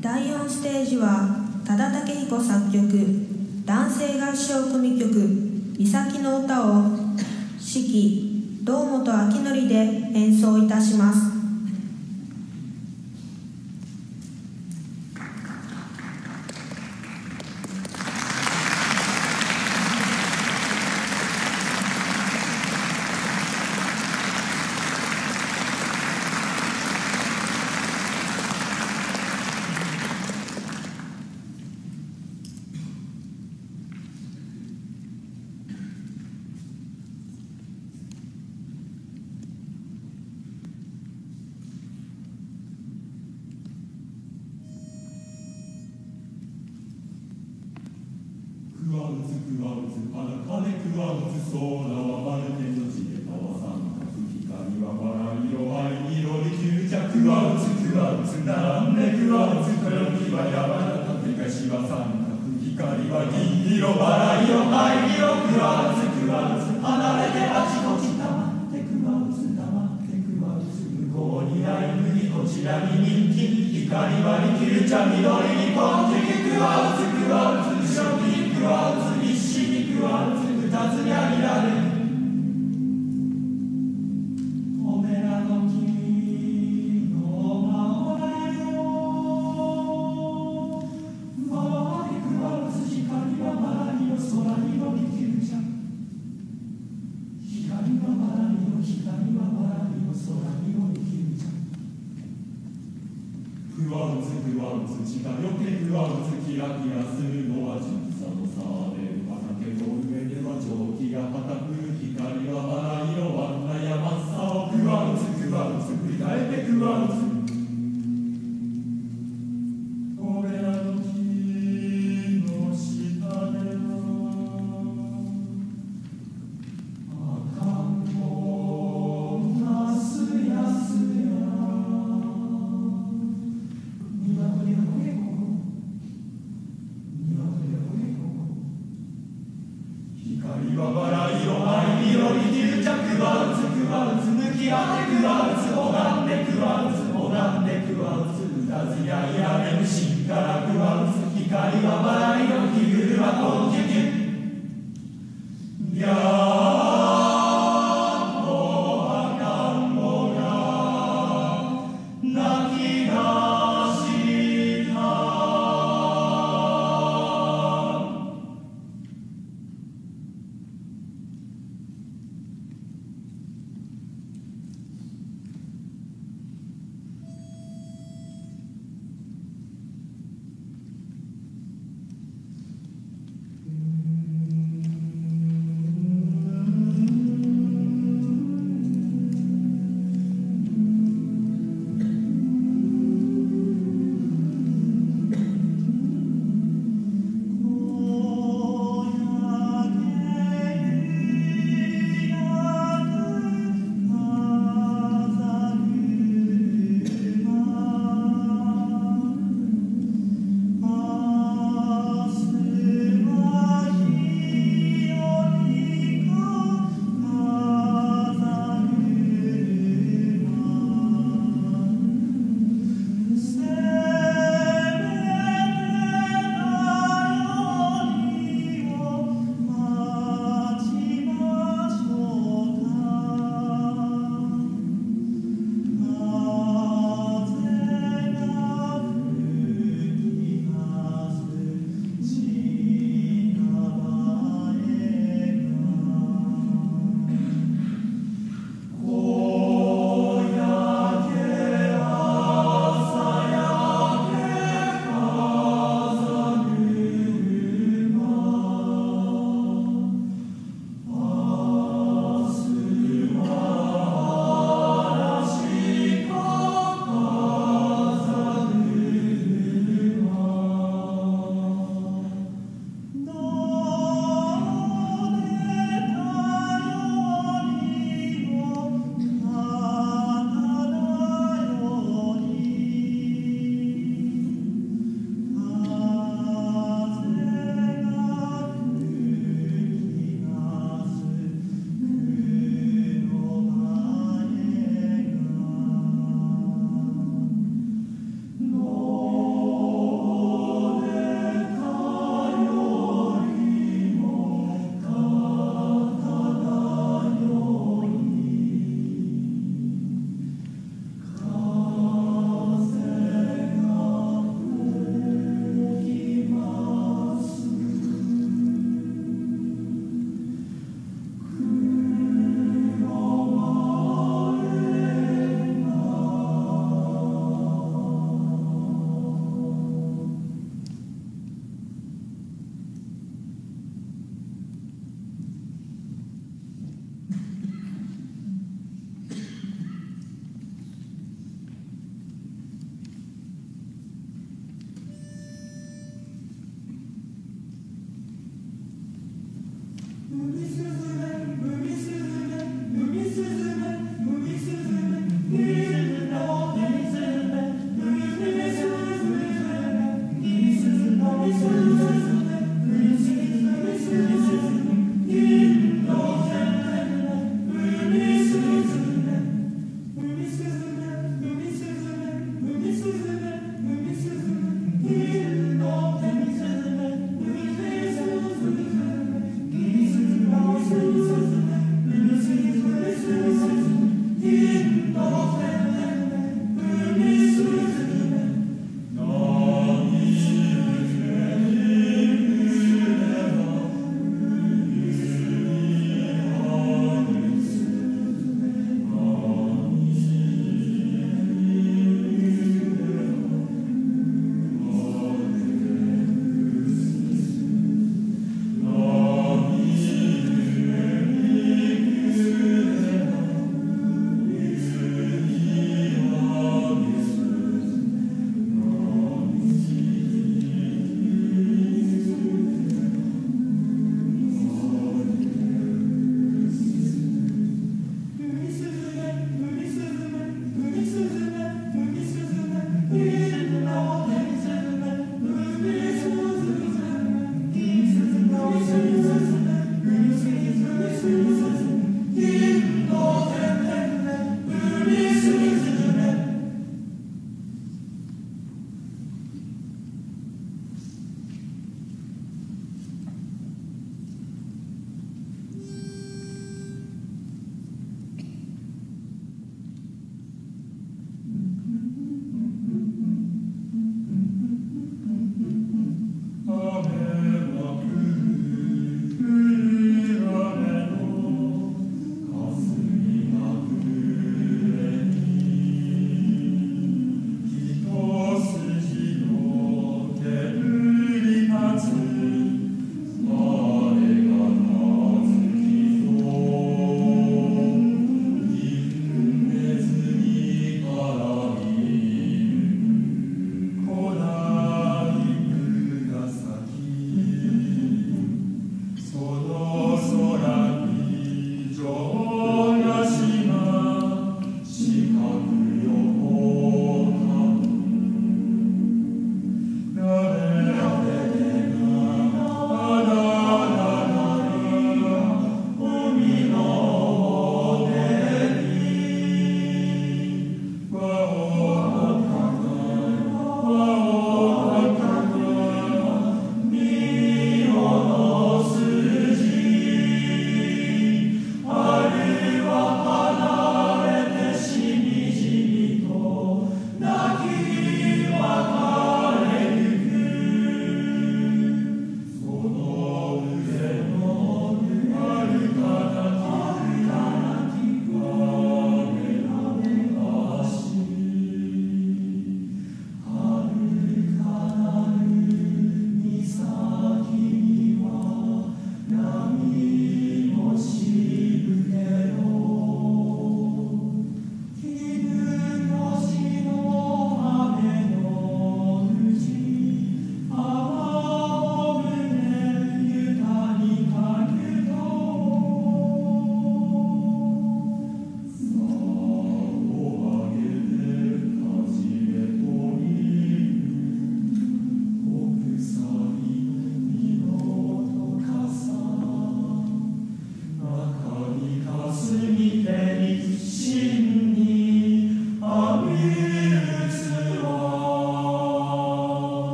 第4ステージは多田武彦作曲男性合唱組曲「岬の歌」を指揮堂本明典で演奏いたします。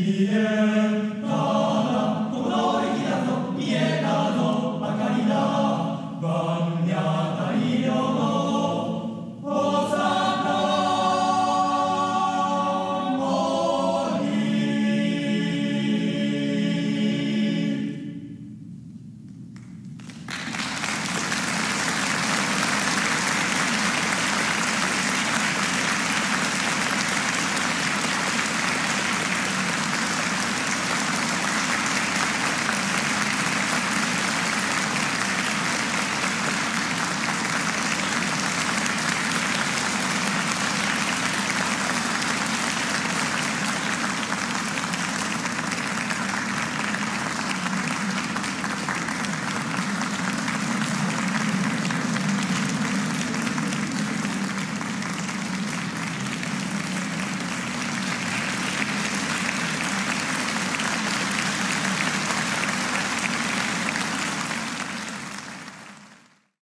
Yeah.